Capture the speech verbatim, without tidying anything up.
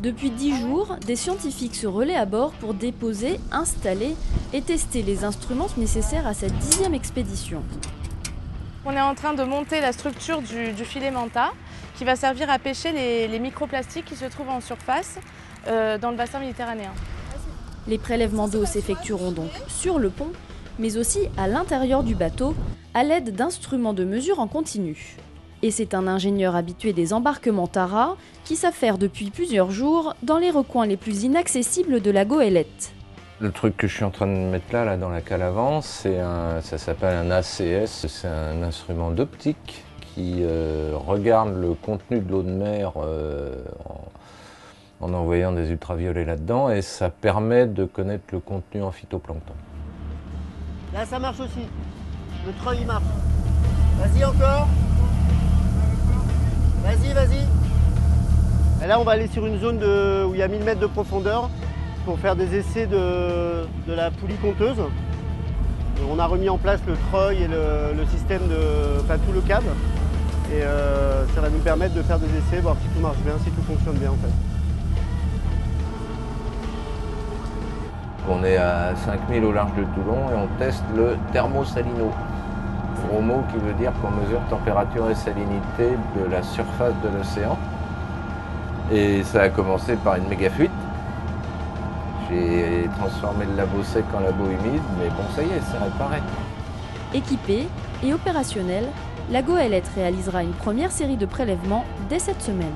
Depuis dix jours, des scientifiques se relaient à bord pour déposer, installer et tester les instruments nécessaires à cette dixième expédition. On est en train de monter la structure du, du filet manta qui va servir à pêcher les, les microplastiques qui se trouvent en surface euh, dans le bassin méditerranéen. Les prélèvements d'eau s'effectueront donc sur le pont, mais aussi à l'intérieur du bateau, à l'aide d'instruments de mesure en continu. Et c'est un ingénieur habitué des embarquements Tara qui s'affaire depuis plusieurs jours dans les recoins les plus inaccessibles de la goélette. Le truc que je suis en train de mettre là, là dans la cale avant, c'est un, ça s'appelle un A C S, c'est un instrument d'optique qui euh, regarde le contenu de l'eau de mer euh, en, en envoyant des ultraviolets là-dedans, et ça permet de connaître le contenu en phytoplancton. Là ça marche aussi, le treuil il marche. Vas-y encore. Vas-y, vas-y. Là, on va aller sur une zone de, où il y a mille mètres de profondeur pour faire des essais de, de la poulie conteuse. On a remis en place le treuil et le, le système de, enfin tout le câble. Et euh, ça va nous permettre de faire des essais, voir si tout marche bien, si tout fonctionne bien en fait. On est à cinq mille au large de Toulon et on teste le thermosalino. Mot qui veut dire qu'on mesure température et salinité de la surface de l'océan. Et ça a commencé par une méga fuite. J'ai transformé le labo sec en labo humide, mais bon, ça y est, ça réparait. Équipée et opérationnelle, la goélette réalisera une première série de prélèvements dès cette semaine.